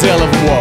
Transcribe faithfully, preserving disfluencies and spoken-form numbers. Tell him what.